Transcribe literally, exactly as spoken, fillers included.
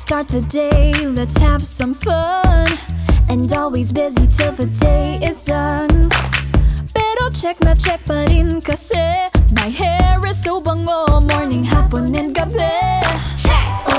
Start the day, let's have some fun, and always busy till the day is done. Pero check-na-check pa rin kasi my hair is so bango, morning, hapon, and gabi. Check!